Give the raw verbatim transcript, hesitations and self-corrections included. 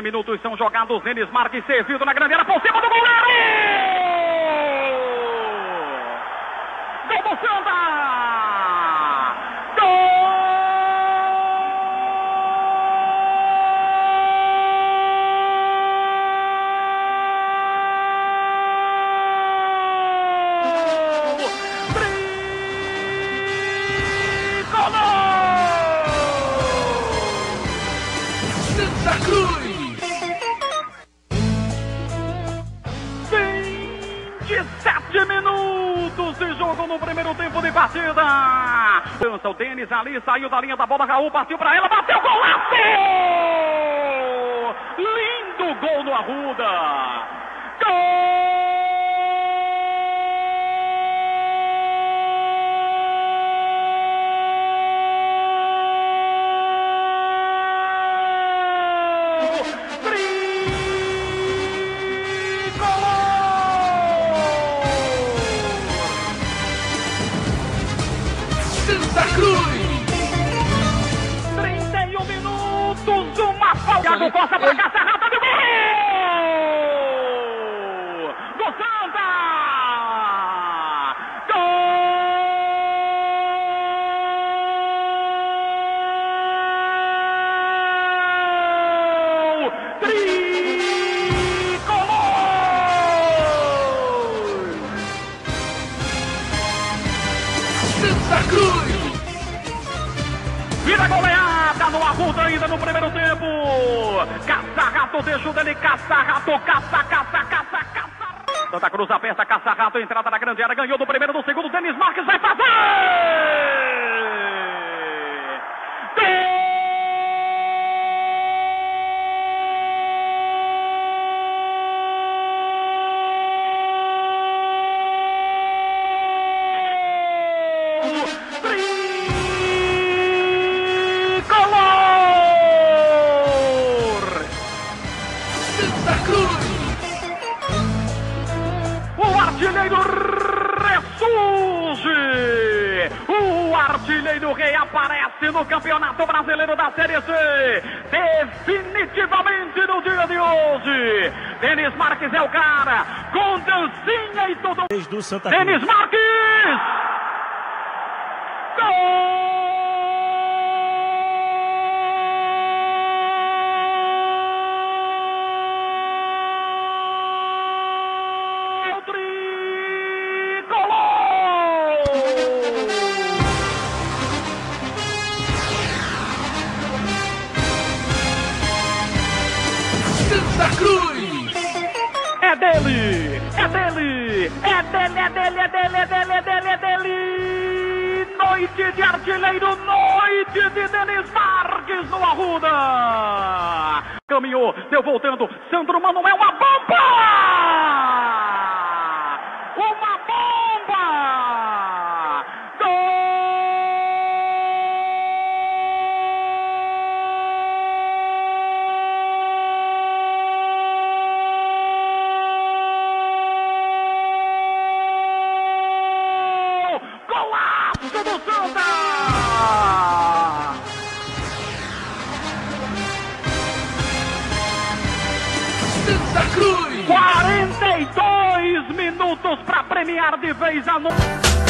vinte minutos são jogados. Denis Marques, servido na grande área, por cima do goleiro! Gol do Santa! Gol! Tricolor! Santa Cruz! vinte e sete minutos de jogo no primeiro tempo de partida. Lança o Denis ali, saiu da linha da bola, Raul partiu pra ela, bateu, golaço! Lindo gol no Arruda. Gol! Tri Santa Cruz! trinta e um minutos, uma falta! Thiago Costa pra cá, Serrata do gol! Do Santa! Gol! Tricolor! Santa Cruz! Vira goleada no Arruda ainda no primeiro tempo. Caça-rato, deixou dele, caça-rato, caça, caça, caça, caça. Santa Cruz aperta, caça-rato, entrada na grande área, ganhou do primeiro, do segundo, Denis Marques vai fazer! Gol! Artilheiro reaparece no Campeonato Brasileiro da Série C, definitivamente no dia de hoje. Denis Marques é o cara, com dancinha e todo. Do Santa Cruz. Denis Marques! Gol! Tricolor! Santa Cruz! É dele! É dele! É dele, é dele, é dele, é dele, é dele, é dele! Noite de artilheiro, noite de Denis Marques no Arruda! Caminhou, deu voltando, Sandro Manoel, uma bomba! Uma bomba! Gol! Santa Cruz! quarenta e dois minutos para premiar de vez a noite.